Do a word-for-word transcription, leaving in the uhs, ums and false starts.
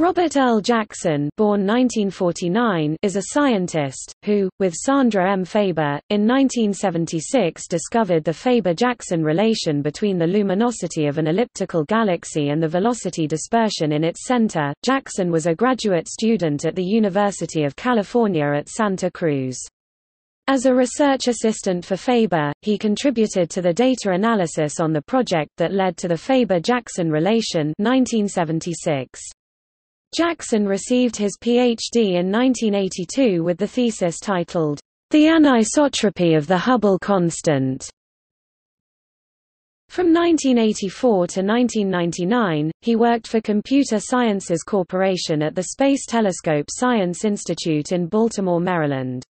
Robert Earl Jackson, born nineteen forty-nine, is a scientist, who, with Sandra M. Faber, in nineteen seventy-six discovered the Faber–Jackson relation between the luminosity of an elliptical galaxy and the velocity dispersion in its center. Jackson was a graduate student at the University of California at Santa Cruz. As a research assistant for Faber, he contributed to the data analysis on the project that led to the Faber–Jackson relation nineteen seventy-six. Jackson received his P H D in nineteen eighty-two with the thesis titled, "The Anisotropy of the Hubble Constant." From nineteen eighty-four to nineteen ninety-nine, he worked for Computer Sciences Corporation at the Space Telescope Science Institute in Baltimore, Maryland.